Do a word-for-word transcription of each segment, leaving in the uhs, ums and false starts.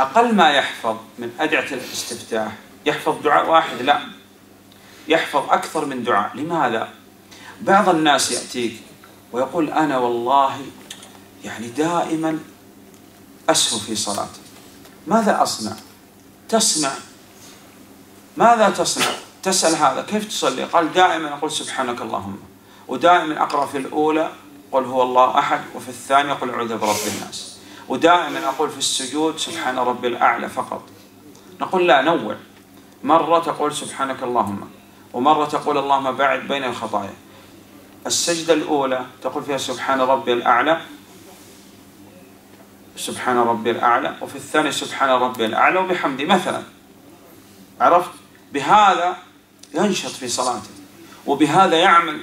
أقل ما يحفظ من أدعية الاستفتاح يحفظ دعاء واحد؟ لا، يحفظ أكثر من دعاء. لماذا؟ بعض الناس يأتيك ويقول أنا والله يعني دائما أسهو في صلاتي، ماذا أصنع؟ تسمع. ماذا تصنع؟ تسأل هذا كيف تصلي؟ قال دائما أقول سبحانك اللهم، ودائما أقرأ في الأولى قل هو الله أحد، وفي الثانية قل أعوذ برب الناس، ودائما أقول في السجود سبحان ربي الأعلى فقط. نقول لا، نوع، مرة تقول سبحانك اللهم، ومرة تقول اللهم باعد بين الخطايا. السجدة الأولى تقول فيها سبحان ربي الأعلى، سبحان ربي الأعلى، وفي الثانية سبحان ربي الأعلى وبحمدي مثلا. عرفت؟ بهذا ينشط في صلاته، وبهذا يعمل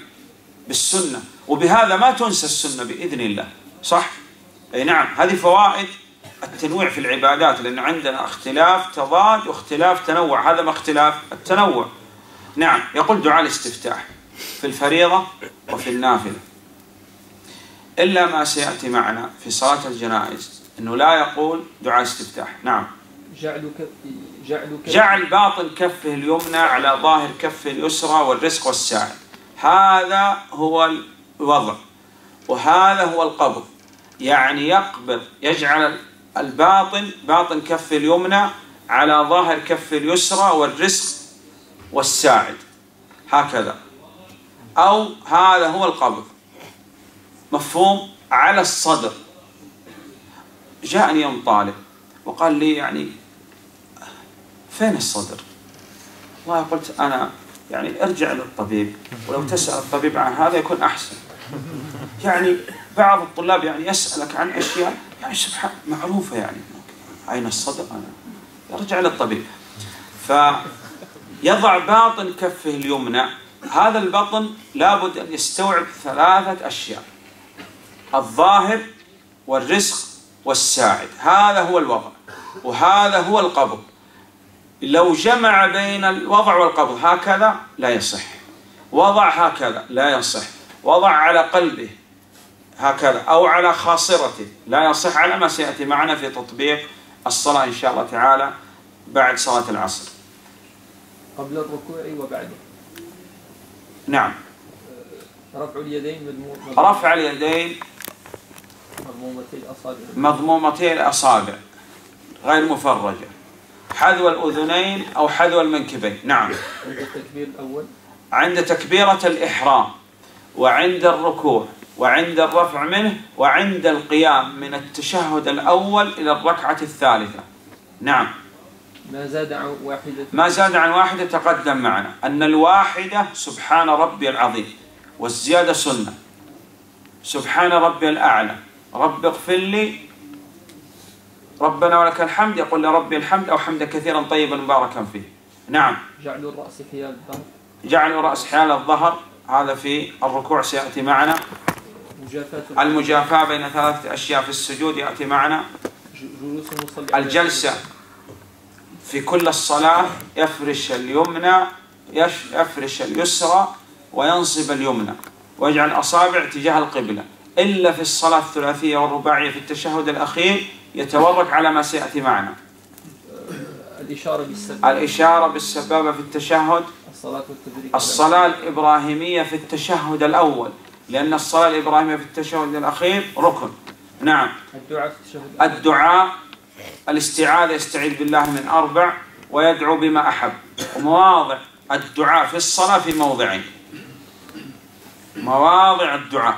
بالسنة، وبهذا ما تنسى السنة بإذن الله. صح؟ أي نعم. هذه فوائد التنويع في العبادات، لأن عندنا اختلاف تضاد واختلاف تنوع، هذا ما اختلاف التنوع. نعم. يقول دعاء الاستفتاح في الفريضة وفي النافلة، إلا ما سيأتي معنا في صلاة الجنائز أنه لا يقول دعاء استفتاح. نعم. جعل كفه جعل, جعل باطن كفه اليمنى على ظاهر كفه اليسرى والرزق والساعد. هذا هو الوضع وهذا هو القبض، يعني يقبض، يجعل الباطن باطن كفه اليمنى على ظاهر كفه اليسرى والرزق والساعد، هكذا، أو هذا هو القبض، مفهوم، على الصدر. جاءني يوم طالب وقال لي يعني فين الصدر؟ والله قلت أنا يعني ارجع للطبيب، ولو تسأل الطبيب عن هذا يكون أحسن. يعني بعض الطلاب يعني يسألك عن أشياء يعني سبحان معروفة، يعني أين الصدر؟ أنا ارجع للطبيب. فيضع باطن كفه اليمنى، هذا البطن لابد أن يستوعب ثلاثة أشياء: الظاهر والرزق والساعد. هذا هو الوضع وهذا هو القبض. لو جمع بين الوضع والقبض هكذا لا يصح، وضع هكذا لا يصح، وضع على قلبه هكذا أو على خاصرته لا يصح، على ما سيأتي معنا في تطبيق الصلاة إن شاء الله تعالى بعد صلاة العصر. قبل الركوع وبعده. نعم. رفع اليدين مضمومتي رفع اليدين مضمومتي الأصابع مضمومتي الأصابع غير مفرجة، حذو الأذنين أو حذو المنكبين. نعم. عند التكبير الأول، عند تكبيرة الإحرام، وعند الركوع، وعند الرفع منه، وعند القيام من التشهد الأول إلى الركعة الثالثة. نعم. ما زاد عن واحدة ما زاد عن واحدة تقدم معنا أن الواحدة سبحان ربي العظيم، والزيادة سنة، سبحان ربي الأعلى، رب اغفر لي، ربنا ولك الحمد، يقول لربي الحمد أو حمدا كثيرا طيبا مباركا فيه. نعم. جعل الرأس حيال الظهر جعل الرأس حيال الظهر هذا في الركوع سيأتي معنا. المجافاة بين ثلاثة أشياء في السجود يأتي معنا. الجلسة في كل الصلاة، يفرش اليمنى يفرش اليسرى وينصب اليمنى ويجعل أصابع تجاه القبلة، إلا في الصلاة الثلاثية والرباعية في التشهد الأخير يتورك على ما سيأتي معنا. الإشارة بالسبابة الإشارة بالسبابة في التشهد. الصلاة, الصلاة الإبراهيمية في التشهد الأول، لأن الصلاة الإبراهيمية في التشهد الأخير ركن. نعم. الدعاء في التشهد الدعاء الاستعاذة، يستعيذ بالله من أربع ويدعو بما أحب. ومواضع الدعاء في الصلاة في موضعين. مواضع الدعاء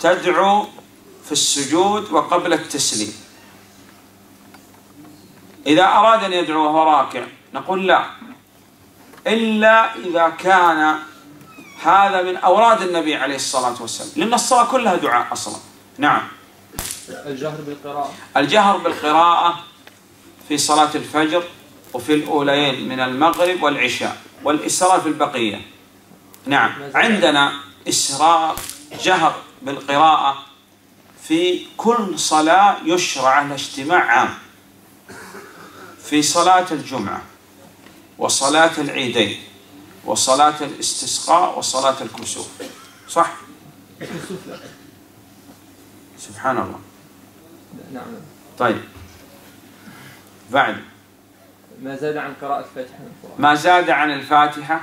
تدعو في السجود وقبل التسليم. إذا أراد أن يدعو وهو راكع نقول لا، إلا إذا كان هذا من أوراد النبي عليه الصلاة والسلام، لأن الصلاة كلها دعاء أصلا. نعم. الجهر بالقراءة الجهر بالقراءة في صلاة الفجر وفي الأولين من المغرب والعشاء، والإسراء في البقية. نعم. عندنا إسراء جهر بالقراءة في كل صلاة يشرع الاجتماع عام، في صلاة الجمعة وصلاة العيدين وصلاة الاستسقاء وصلاة الكسوف. صح؟ سبحان الله. طيب. بعد ما زاد عن قراءة الفاتحة من القرآن. ما زاد عن الفاتحة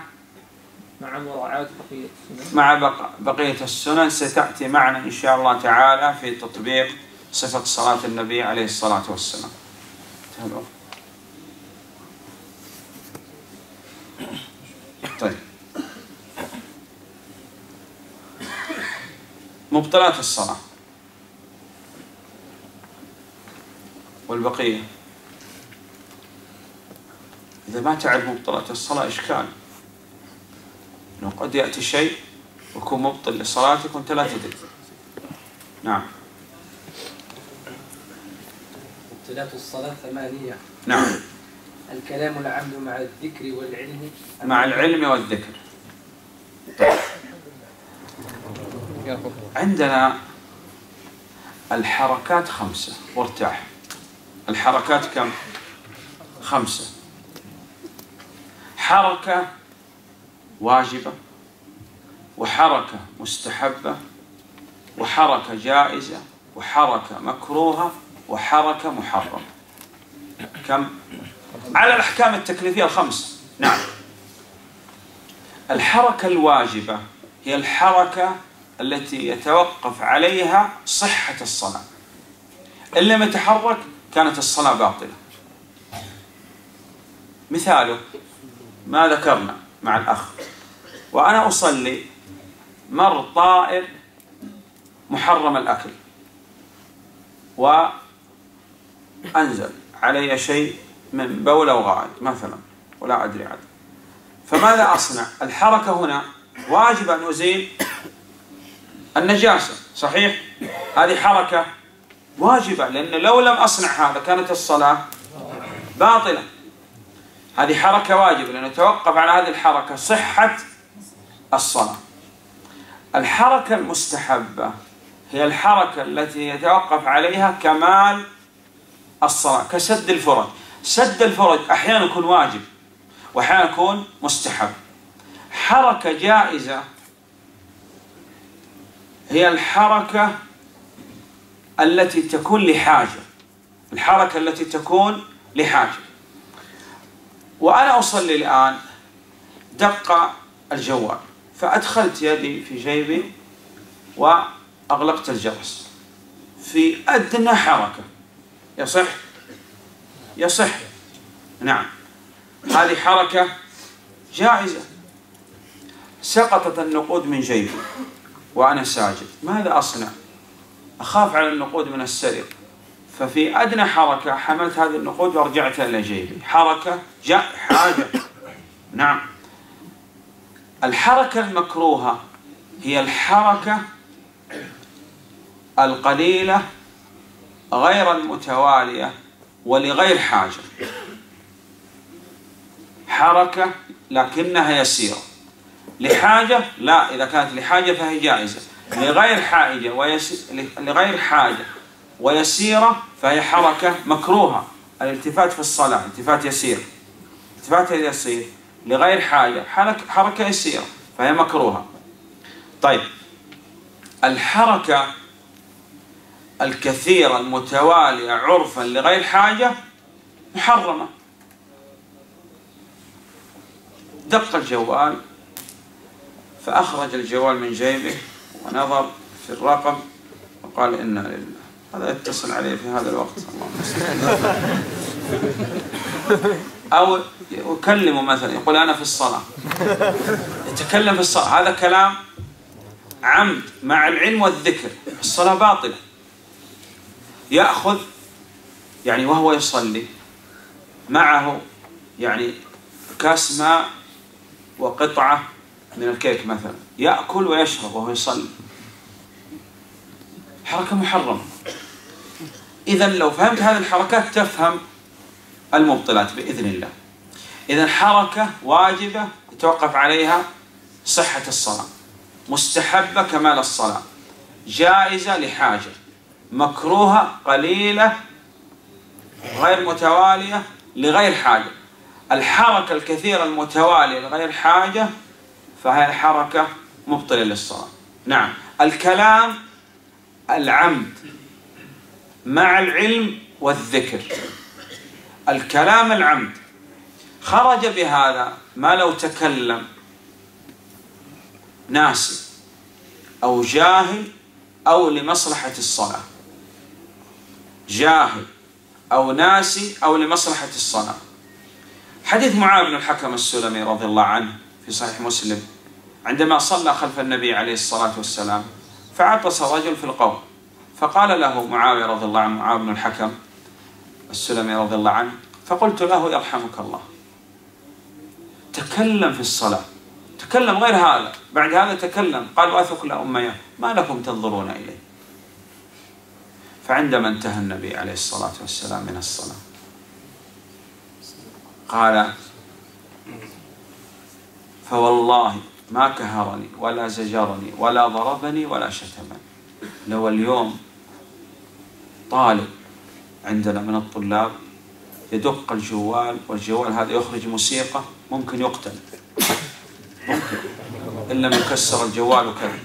مع مراعاة بقية السنن. مع بقية السنن ستأتي معنا إن شاء الله تعالى في تطبيق صفة صلاة النبي عليه الصلاة والسلام. طيب. مبطلات الصلاة والبقية. إذا ما تعرف مبطلات الصلاة إشكال، إنه قد يأتي شيء ويكون مبطل لصلاتك وأنت لا تدري. نعم. مبطلات الصلاة ثمانية. نعم. الكلام والعمل مع الذكر والعلم. مع العلم والذكر. طيب. عندنا الحركات خمسة وارتاح. الحركات كم؟ خمسة. حركة واجبة، وحركة مستحبة، وحركة جائزة، وحركة مكروهة، وحركة محرمة. كم؟ على الأحكام التكليفية الخمس. نعم. الحركة الواجبة هي الحركة التي يتوقف عليها صحة الصلاة، إن لم يتحرك كانت الصلاة باطلة. مثاله ما ذكرنا مع الأخ، وأنا أصلي مر طائر محرم الأكل وأنزل علي شيء من بول أو غائط مثلا ولا أدري عاد، فماذا أصنع؟ الحركة هنا واجب أن أزيل النجاسة، صحيح؟ هذه حركة واجبة، لأن لو لم أصنع هذا كانت الصلاة باطلة. هذه حركة واجبة لأنه توقف على هذه الحركة صحة الصلاة. الحركة المستحبة هي الحركة التي يتوقف عليها كمال الصلاة، كسد الفرج. سد الفرج أحيانا يكون واجب وأحيانا يكون مستحب. حركة جائزة هي الحركة التي تكون لحاجة، الحركة التي تكون لحاجة. وأنا أصلي الآن دق الجوال، فأدخلت يدي في جيبي وأغلقت الجرس في أدنى حركة، يصح؟ يصح. نعم، هذه حركة جائزة. سقطت النقود من جيبي وأنا ساجد، ماذا أصنع؟ أخاف على النقود من السرقة، ففي أدنى حركة حملت هذه النقود ورجعتها إلى جيبي. حركة جاء حاجة. نعم. الحركة المكروهة هي الحركة القليلة غير المتوالية ولغير حاجة، حركة لكنها يسيرة. لحاجة لا، إذا كانت لحاجة فهي جائزة، لغير حاجة ويس... لغير حاجة ويسيرة فهي حركة مكروهة. الالتفات في الصلاة التفات يسير، التفات يسير لغير حاجة، حركة حركة يسيرة فهي مكروهة. طيب، الحركة الكثيرة المتوالية عرفا لغير حاجة محرمة. دق الجوال فأخرج الجوال من جيبه ونظر في الرقم وقال إنا لله. هذا يتصل عليه في هذا الوقت أو يكلمه مثلا يقول أنا في الصلاة، يتكلم في الصلاة، هذا كلام عمد مع العلم والذكر، الصلاة باطلة. يأخذ يعني وهو يصلي معه يعني كاس ماء وقطعة من الكيك مثلا، يأكل ويشرب وهو يصلي، حركة محرمة. إذا لو فهمت هذه الحركات تفهم المبطلات بإذن الله. إذا حركة واجبة يتوقف عليها صحة الصلاة، مستحبة كمال الصلاة، جائزة لحاجة، مكروهة قليلة غير متوالية لغير حاجة. الحركة الكثيرة المتوالية لغير حاجة فهي الحركة مبطلة للصلاة. نعم. الكلام العمد مع العلم والذكر، الكلام العمد، خرج بهذا ما لو تكلم ناسي أو جاهل أو لمصلحة الصلاة، جاهل أو ناسي أو لمصلحة الصلاة. حديث معاذ بن الحكم السلمي رضي الله عنه في صحيح مسلم، عندما صلى خلف النبي عليه الصلاة والسلام فعطس رجل في القوم، فقال له معاوية رضي الله عنه، معاذ بن الحكم السلمي رضي الله عنه، فقلت له يرحمك الله، تكلم في الصلاة، تكلم غير هذا، بعد هذا تكلم، قال واثق لأميه، ما لكم تنظرون إليه؟ فعندما انتهى النبي عليه الصلاة والسلام من الصلاة قال فوالله ما كهرني ولا زجرني ولا ضربني ولا شتمني، لو اليوم طالب عندنا من الطلاب يدق الجوال والجوال هذا يخرج موسيقى ممكن يقتل، ممكن إلا من كسر الجوال وكذا.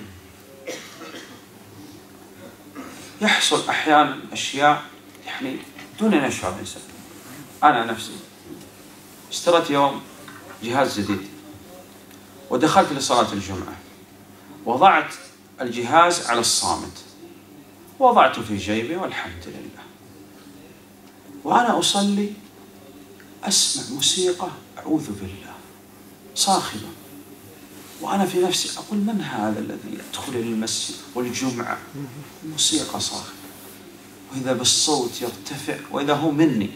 يحصل أحيانا أشياء يعني دون أن يشعر الإنسان. أنا نفسي اشتريت يوم جهاز جديد ودخلت لصلاة الجمعة، وضعت الجهاز على الصامت، وضعته في جيبي والحمد لله، وأنا أصلي أسمع موسيقى أعوذ بالله صاخبة، وأنا في نفسي أقول من هذا الذي يدخل المسجد والجمعة موسيقى صاخبة، وإذا بالصوت يرتفع وإذا هو مني.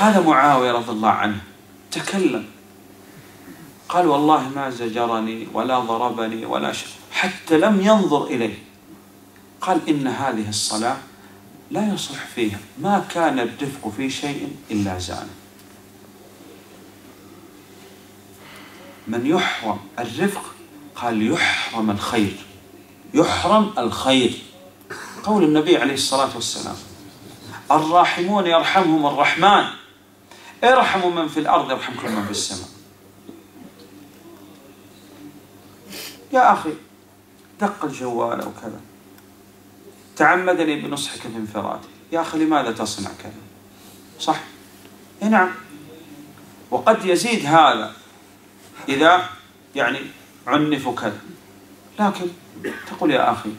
هذا معاوية رضي الله عنه تكلم، قال والله ما زجرني ولا ضربني ولا شيء، حتى لم ينظر إليه، قال إن هذه الصلاة لا يصلح فيها ما كان الدفق في شيء إلا زانه. من يحرم الرفق قال يحرم الخير، يحرم الخير، قول النبي عليه الصلاة والسلام الراحمون يرحمهم الرحمن، ارحموا من في الأرض يرحمكم من في السماء. يا أخي دق الجوال أو كذا، تعمدني بنصحك بانفرادي، يا أخي لماذا تصنع كذا؟ صح؟ نعم. وقد يزيد هذا إذا يعني عنف كذا، لكن تقول يا أخي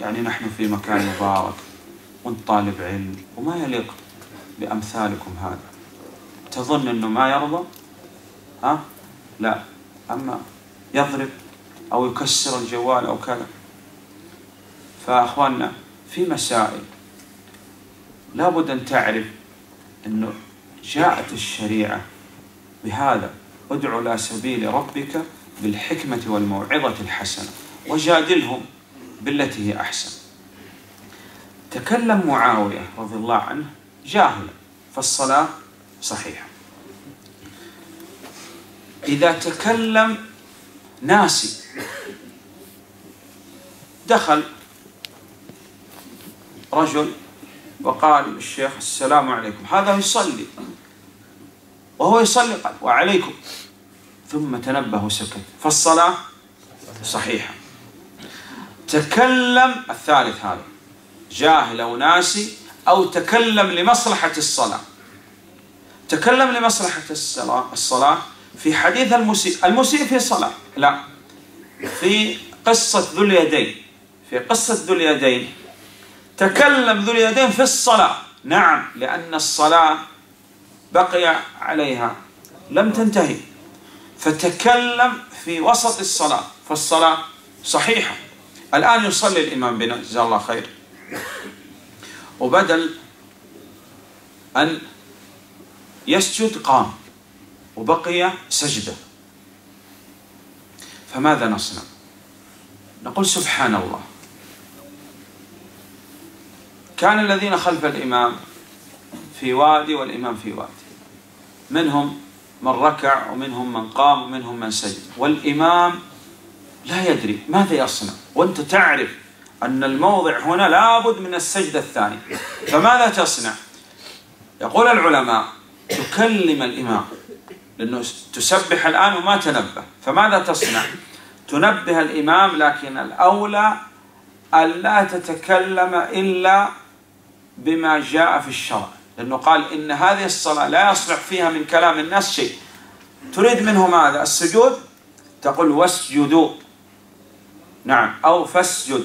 يعني نحن في مكان مبارك وانت طالب علم وما يليق بأمثالكم هذا، تظن أنه ما يرضى؟ ها؟ لا، أما يضرب أو يكسر الجوال أو كذا. فأخواننا في مسائل لابد أن تعرف أنه جاءت الشريعة بهذا، ادعوا إلى سبيل ربك بالحكمة والموعظة الحسنة وجادلهم بالتي هي أحسن. تكلم معاوية رضي الله عنه جاهلا، فالصلاة صحيحة. إذا تكلم ناسي، دخل رجل وقال الشيخ السلام عليكم، هذا يصلي وهو يصلي قال وعليكم، ثم تنبه وسكت، فالصلاة صحيحة. تكلم الثالث هذا جاهل أو ناسي أو تكلم لمصلحة الصلاة، تكلم لمصلحة الصلاة الصلاة في حديث المسيء، المسيء في صلاة، لا في قصة ذو اليدين، في قصة ذو اليدين تكلم ذو اليدين في الصلاة، نعم، لأن الصلاة بقي عليها لم تنتهي، فتكلم في وسط الصلاة، فالصلاة صحيحة. الآن يصلي الإمام بنا جزاه الله خير، وبدل أن يسجد قام وبقي سجدة، فماذا نصنع؟ نقول سبحان الله. كان الذين خلف الإمام في وادي والإمام في وادي، منهم من ركع ومنهم من قام ومنهم من سجد، والإمام لا يدري ماذا يصنع، وأنت تعرف أن الموضع هنا لابد من السجدة الثانية، فماذا تصنع؟ يقول العلماء تكلم الإمام، لأنه تسبح الآن وما تنبه، فماذا تصنع؟ تنبه الإمام، لكن الأولى ألا تتكلم إلا بما جاء في الشرع، لأنه قال إن هذه الصلاة لا يصلح فيها من كلام الناس شيء. تريد منه ماذا؟ السجود، تقول واسجدوا، نعم، أو فاسجد،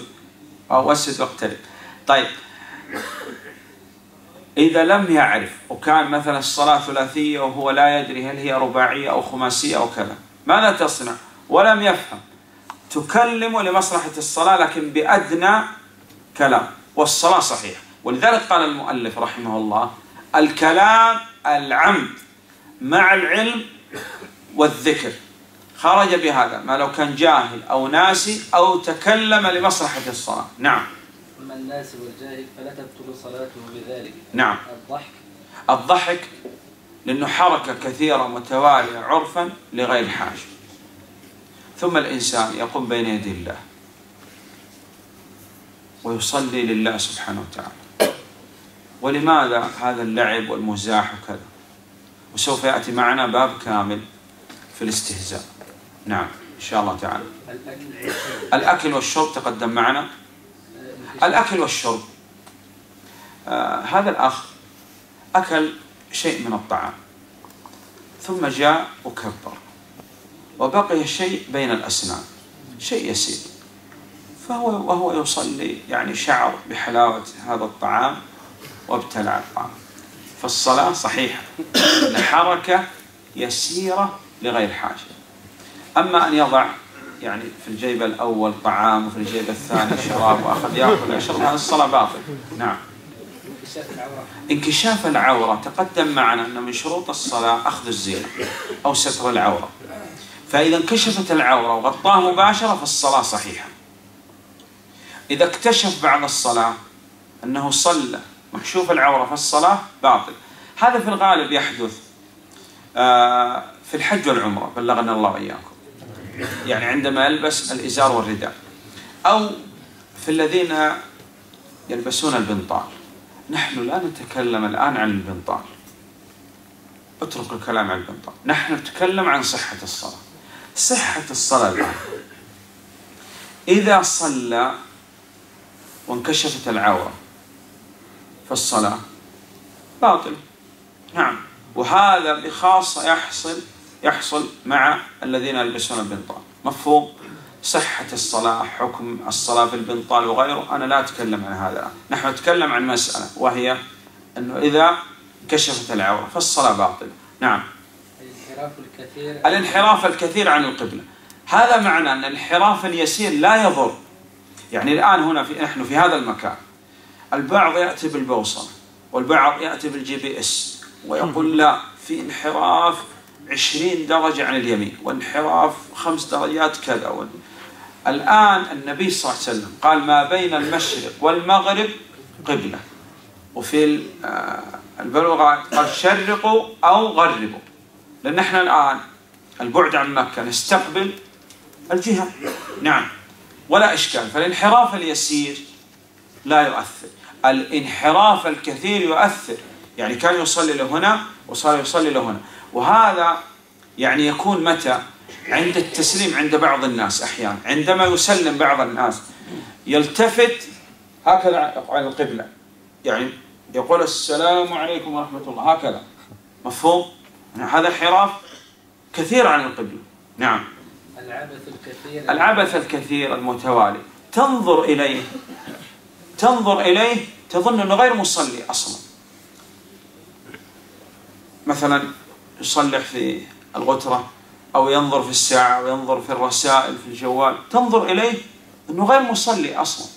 أو اسجد واقترب. طيب إذا لم يعرف وكان مثلا الصلاة ثلاثية وهو لا يدري هل هي رباعية أو خماسية أو كذا، ماذا تصنع؟ ولم يفهم، تكلم لمصلحة الصلاة لكن بأدنى كلام، والصلاة صحيحة. ولذلك قال المؤلف رحمه الله: الكلام العمد مع العلم والذكر خرج بهذا، ما لو كان جاهل أو ناسي أو تكلم لمصلحة الصلاة. نعم. أما الناسي والجاهل فلا تبطل صلاته بذلك. نعم. الضحك، الضحك لأنه حركة كثيرة متوالية عرفا لغير حاجة. ثم الإنسان يقوم بين يدي الله ويصلي لله سبحانه وتعالى، ولماذا هذا اللعب والمزاح وكذا؟ وسوف يأتي معنا باب كامل في الاستهزاء، نعم إن شاء الله تعالى. الأكل والشرب تقدم معنا، الأكل والشرب. آه هذا الأخ أكل شيء من الطعام ثم جاء وكبر وبقي شيء بين الأسنان، شيء يسير، فهو وهو يصلي يعني شعر بحلاوة هذا الطعام وابتلع الطعام. فالصلاة صحيحة، الحركة يسيرة لغير حاجة. أما أن يضع يعني في الجيب الأول طعام وفي الجيب الثاني شراب وأخذ يأكل ويشرب، هذا الصلاة باطل. نعم. انكشاف العورة تقدم معنا أن من شروط الصلاة أخذ الزينة أو ستر العورة، فإذا انكشفت العورة وغطاه مباشرة فالصلاة صحيحة. إذا اكتشف بعد الصلاة أنه صلى مكشوف العورة فالصلاة باطل. هذا في الغالب يحدث آه في الحج والعمرة، بلغنا الله وإياكم، يعني عندما يلبس الإزار والرداء، أو في الذين يلبسون البنطال. نحن لا نتكلم الآن عن البنطال، اترك الكلام عن البنطال، نحن نتكلم عن صحة الصلاة. صحة الصلاة الآن إذا صلى وانكشفت العورة فالصلاة باطل. نعم. وهذا بخاصة يحصل يحصل مع الذين يلبسون البنطال. مفهوم؟ صحة الصلاة، حكم الصلاة في البنطال وغيره، أنا لا أتكلم عن هذا، نحن نتكلم عن مسألة وهي أنه إذا كشفت العورة فالصلاة باطل. نعم. الانحراف الكثير، الانحراف الكثير عن القبلة، هذا معنى أن الانحراف اليسير لا يضر. يعني الآن هنا في نحن في هذا المكان البعض يأتي بالبوصلة والبعض يأتي بالجي بي اس ويقول لا، في انحراف عشرين درجة عن اليمين وانحراف خمس درجات كذا. الآن النبي صلى الله عليه وسلم قال ما بين المشرق والمغرب قبلة، وفي البلغة قال شرقوا أو غربوا، لأن احنا الآن البعد عن مكة نستقبل الجهة. نعم، ولا إشكال. فالانحراف اليسير لا يؤثر، الانحراف الكثير يؤثر. يعني كان يصلي لهنا وصار يصلي لهنا، وهذا يعني يكون متى؟ عند التسليم، عند بعض الناس أحيانا عندما يسلم بعض الناس يلتفت هكذا على القبلة، يعني يقول السلام عليكم ورحمة الله هكذا. مفهوم؟ يعني هذا انحراف كثير عن القبلة. نعم. العبث الكثير، العبث الكثير المتوالي، تنظر إليه تنظر إليه تظن أنه غير مصلي أصلا. مثلا يصلح في الغترة أو ينظر في الساعة أو ينظر في الرسائل في الجوال، تنظر إليه أنه غير مصلي أصلا.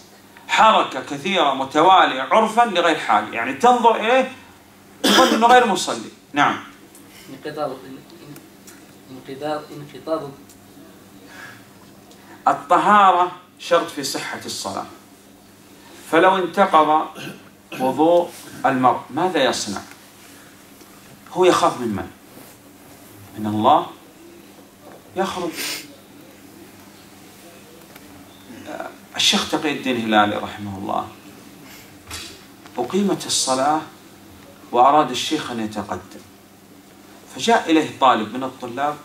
حركة كثيرة متوالية عرفا لغير حال، يعني تنظر إليه تظن أنه غير مصلي. نعم. انقطاع انقطاع انقطاع الطهارة شرط في صحة الصلاة، فلو انتقض وضوء المرء ماذا يصنع؟ هو يخاف من من؟ من الله، يخرج. الشيخ تقي الدين هلالي رحمه الله أقيمت الصلاة وأراد الشيخ أن يتقدم، فجاء إليه طالب من الطلاب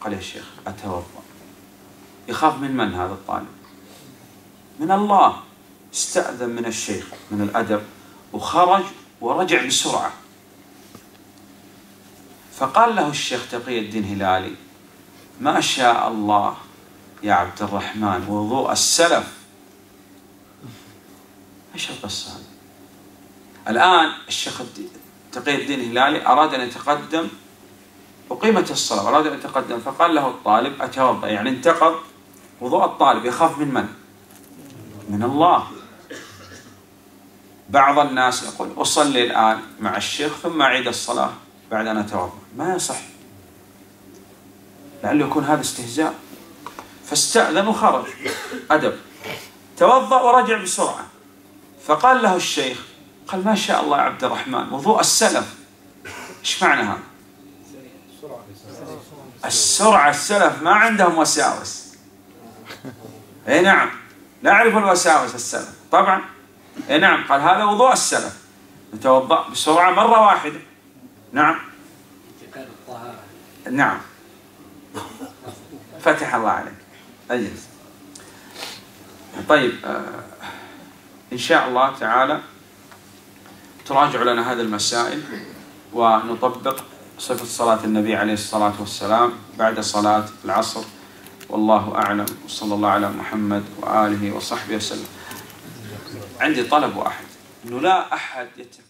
قال يا شيخ أتوضأ. يخاف من من هذا الطالب؟ من الله، استأذن من الشيخ من الأدب وخرج ورجع بسرعة. فقال له الشيخ تقي الدين هلالي: ما شاء الله يا عبد الرحمن وضوء السلف. ايش القصة هذه؟ الآن الشيخ تقي الدين هلالي أراد أن يتقدم وقيمت الصلاة، أراد أن يتقدم فقال له الطالب: أتوضأ. يعني انتقض وضوء الطالب، يخاف من من؟ من الله. بعض الناس يقول: أصلي الآن مع الشيخ ثم أعيد الصلاة بعد أن أتوضأ. ما يصح، لعله يكون هذا استهزاء. فاستأذن وخرج أدب، توضأ ورجع بسرعة. فقال له الشيخ، قال: ما شاء الله يا عبد الرحمن وضوء السلف. إيش معنى هذا؟ السرعة، السلف ما عندهم وساوس. أي نعم، لا أعرف الوساوس السلف طبعا. أي نعم. قال: هذا وضوء السلف، نتوضأ بسرعة مرة واحدة. نعم نعم، فتح الله عليك. أجلس. طيب، آه إن شاء الله تعالى تراجع لنا هذه المسائل ونطبق صفة صلاة النبي عليه الصلاة والسلام بعد صلاة العصر، والله أعلم، وصلى الله على محمد وآله وصحبه وسلم. عندي طلب واحد، إنه لا أحد يتفق